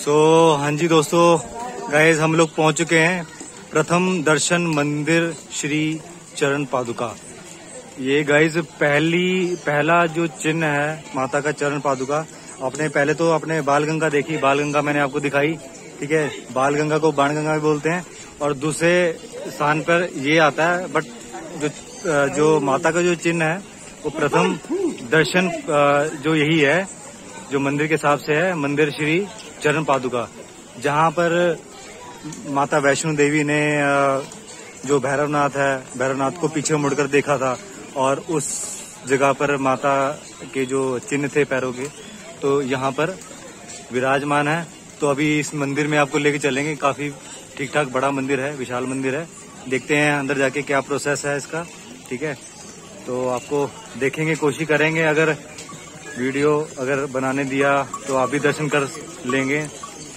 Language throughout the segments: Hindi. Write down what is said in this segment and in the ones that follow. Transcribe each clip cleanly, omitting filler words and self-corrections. हाँ जी दोस्तों, गाइस हम लोग पहुंच चुके हैं प्रथम दर्शन मंदिर श्री चरण पादुका। ये गाइस पहला जो चिन्ह है माता का चरण पादुका। आपने पहले तो आपने बाणगंगा देखी, बाणगंगा मैंने आपको दिखाई, ठीक है। बाणगंगा को बाणगंगा भी बोलते हैं और दूसरे स्थान पर ये आता है। बट जो माता का जो चिन्ह है वो प्रथम दर्शन जो यही है, जो मंदिर के हिसाब से है मंदिर श्री चरण पादुका, जहाँ पर माता वैष्णो देवी ने जो भैरवनाथ है, भैरवनाथ को पीछे मुड़कर देखा था और उस जगह पर माता के जो चिन्ह थे पैरों के, तो यहाँ पर विराजमान है। तो अभी इस मंदिर में आपको लेके चलेंगे। काफी ठीक ठाक बड़ा मंदिर है, विशाल मंदिर है। देखते हैं अंदर जाके क्या प्रोसेस है इसका, ठीक है। तो आपको देखेंगे, कोशिश करेंगे, अगर वीडियो अगर बनाने दिया तो आप भी दर्शन कर लेंगे,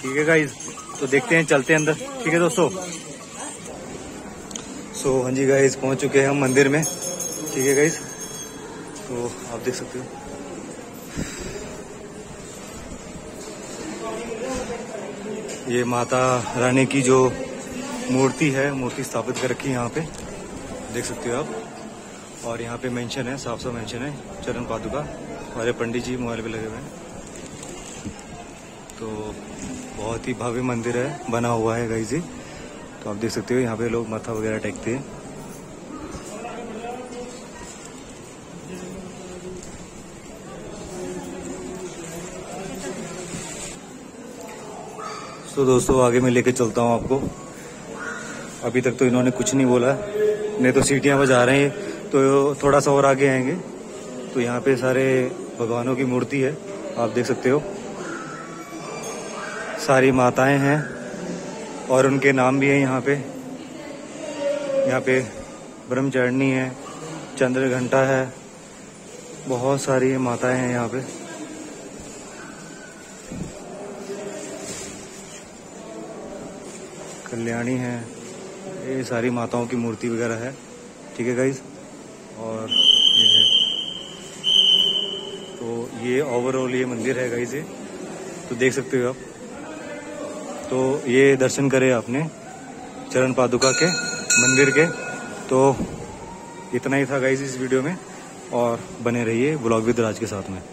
ठीक है गाइज। तो देखते हैं, चलते हैं अंदर, ठीक है दोस्तों। सो हाँ जी गाइज, पहुंच चुके हैं हम मंदिर में, ठीक है गाइज। तो आप देख सकते हो ये माता रानी की जो मूर्ति है, मूर्ति स्थापित कर रखी है यहाँ पे, देख सकते हो आप। और यहाँ पे मेंशन है, साफ साफ मेंशन है चरण पादुका। और ये पंडित जी मोबाइल पे लगे हुए हैं। तो बहुत ही भव्य मंदिर है, बना हुआ है गाइस। तो आप देख सकते हो यहाँ पे लोग माथा वगैरह टेकते हैं। तो दोस्तों आगे मैं लेके चलता हूँ आपको। अभी तक तो इन्होंने कुछ नहीं बोला, नहीं तो सीटियाँ बजा रहे हैं। तो थोड़ा सा और आगे आएंगे तो यहाँ पे सारे भगवानों की मूर्ति है, आप देख सकते हो। सारी माताएं हैं और उनके नाम भी हैं यहाँ पे। यहाँ पे ब्रह्मचारिणी है, चंद्रघंटा है, बहुत सारी माताएं हैं यहाँ पे। कल्याणी है, ये सारी माताओं की मूर्ति वगैरह है, ठीक है गाइज। और ये है, तो ये ओवरऑल ये मंदिर है गाइस, तो देख सकते हो आप। तो ये दर्शन करे आपने चरण पादुका के मंदिर के। तो इतना ही था गाइस इस वीडियो में, और बने रहिए ब्लॉग विद राज के साथ में।